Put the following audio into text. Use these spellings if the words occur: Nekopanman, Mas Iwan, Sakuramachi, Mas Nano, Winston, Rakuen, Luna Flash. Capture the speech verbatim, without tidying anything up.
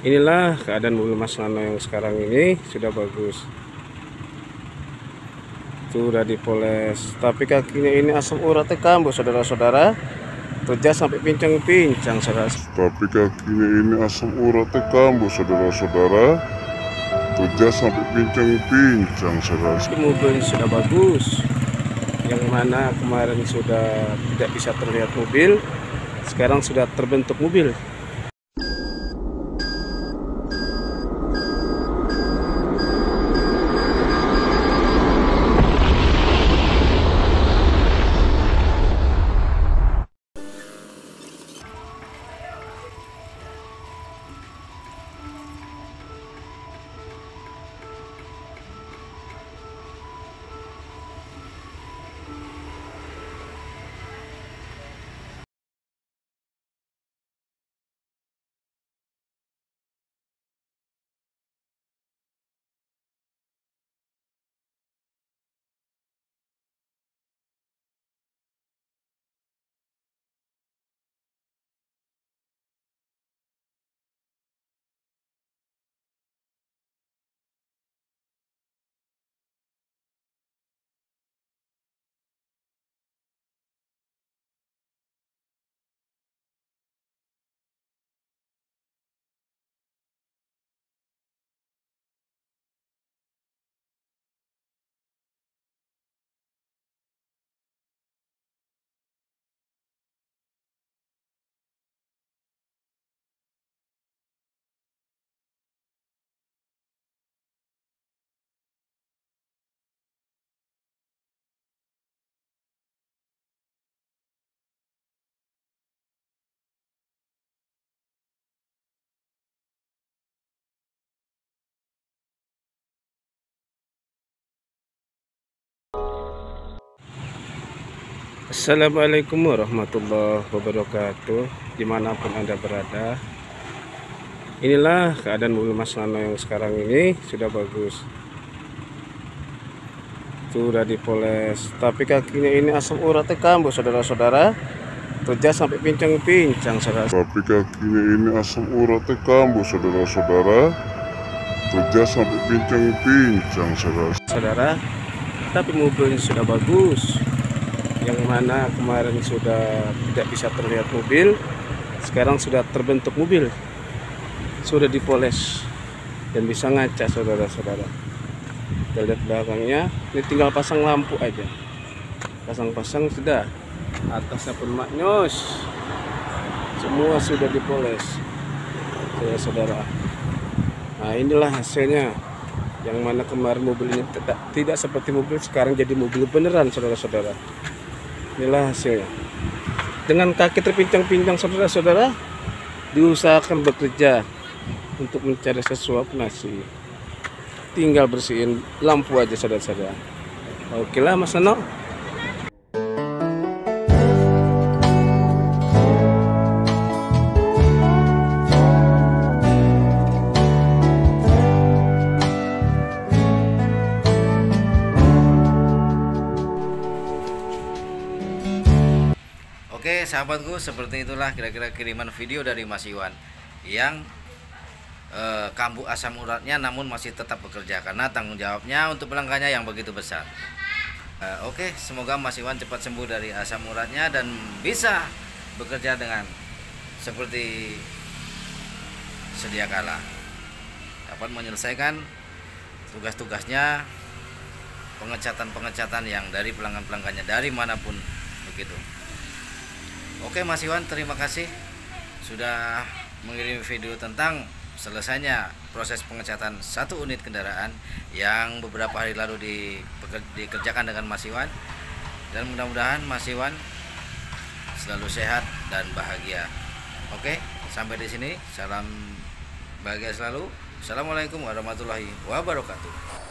Inilah keadaan mobil Mas Nano yang sekarang ini, sudah bagus. Itu udah dipoles, tapi kakinya ini asam uratnya kambuh, saudara-saudara. Terjah sampai pincang-pincang, saudara. Tapi kakinya ini asam uratnya kambuh, saudara-saudara. Terjah sampai pincang-pincang, saudara. Mobil sudah bagus. Yang mana kemarin sudah tidak bisa terlihat mobil, sekarang sudah terbentuk mobil. Assalamualaikum warahmatullahi wabarakatuh. Dimanapun Anda berada, inilah keadaan mobil Mas Nano yang sekarang ini, sudah bagus. Itu udah dipoles, tapi kakinya ini asam uratnya kambuh, saudara-saudara. Terjah sampai pincang-pincang, saudara. Tapi kakinya ini asam uratnya kambuh, saudara-saudara. Terjah sampai pincang-pincang, saudara-saudara. Tapi mobilnya sudah bagus. Yang mana kemarin sudah tidak bisa terlihat mobil, sekarang sudah terbentuk mobil, sudah dipoles dan bisa ngaca, saudara-saudara. Kita lihat belakangnya, ini tinggal pasang lampu aja, pasang-pasang sudah. Atasnya pun maknyos, semua sudah dipoles, saudara-saudara. Nah, inilah hasilnya. Yang mana kemarin mobil ini tidak, tidak seperti mobil, sekarang jadi mobil beneran, saudara-saudara. Inilah hasilnya. Dengan kaki terpincang-pincang, saudara-saudara, diusahakan bekerja untuk mencari sesuap nasi. Tinggal bersihin lampu aja, saudara-saudara. Oke lah, Mas Nano. Oke sahabatku, seperti itulah kira-kira kiriman video dari Mas Iwan yang eh, kambuh asam uratnya namun masih tetap bekerja karena tanggung jawabnya untuk pelanggannya yang begitu besar. eh, Oke, semoga Mas Iwan cepat sembuh dari asam uratnya dan bisa bekerja dengan seperti sedia kala, dapat menyelesaikan tugas-tugasnya, pengecatan-pengecatan yang dari pelanggan-pelanggannya dari manapun begitu. Oke Mas Iwan, terima kasih sudah mengirim video tentang selesainya proses pengecatan satu unit kendaraan yang beberapa hari lalu dikerjakan dengan Mas Iwan, dan mudah-mudahan Mas Iwan selalu sehat dan bahagia. Oke, sampai di sini, salam bahagia selalu. Assalamualaikum warahmatullahi wabarakatuh.